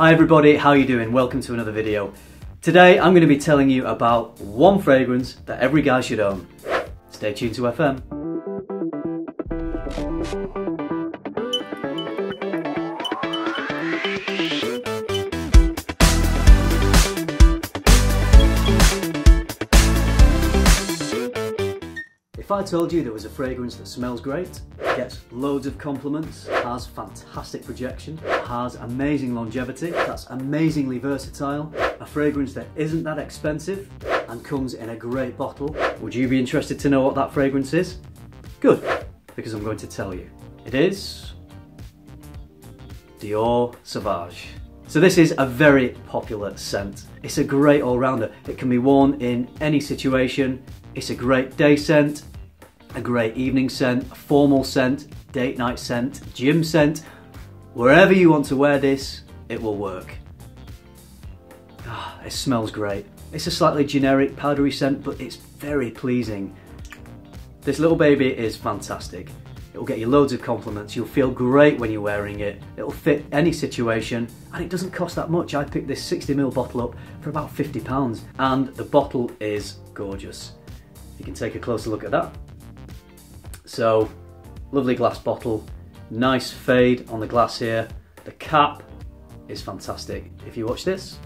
Hi everybody, how you doing? Welcome to another video. Today I'm going to be telling you about one fragrance that every guy should own. Stay tuned to FM. If I told you there was a fragrance that smells great, gets loads of compliments, has fantastic projection, has amazing longevity, that's amazingly versatile, a fragrance that isn't that expensive and comes in a great bottle, would you be interested to know what that fragrance is? Good, because I'm going to tell you. It is Dior Sauvage. So this is a very popular scent. It's a great all-rounder. It can be worn in any situation. It's a great day scent, a great evening scent, a formal scent, date night scent, gym scent. Wherever you want to wear this, it will work. It smells great. It's a slightly generic powdery scent, but it's very pleasing. This little baby is fantastic. It will get you loads of compliments. You'll feel great when you're wearing it. It'll fit any situation and it doesn't cost that much. I picked this 60ml bottle up for about £50 and the bottle is gorgeous. You can take a closer look at that. So, lovely glass bottle, nice fade on the glass here. The cap is fantastic. If you watch this,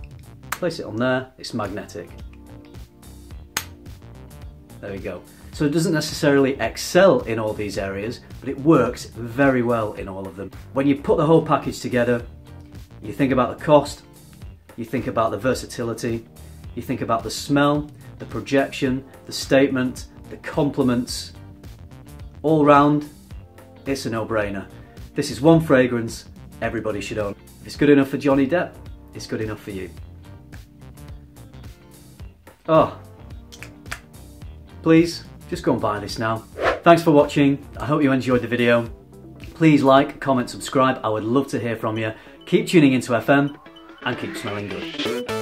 place it on there, it's magnetic. There we go. So it doesn't necessarily excel in all these areas, but it works very well in all of them. When you put the whole package together, you think about the cost, you think about the versatility, you think about the smell, the projection, the statement, the compliments. All round, it's a no-brainer. This is one fragrance everybody should own. If it's good enough for Johnny Depp, it's good enough for you. Oh, please, just go and buy this now. Thanks for watching. I hope you enjoyed the video. Please like, comment, subscribe. I would love to hear from you. Keep tuning into FM and keep smelling good.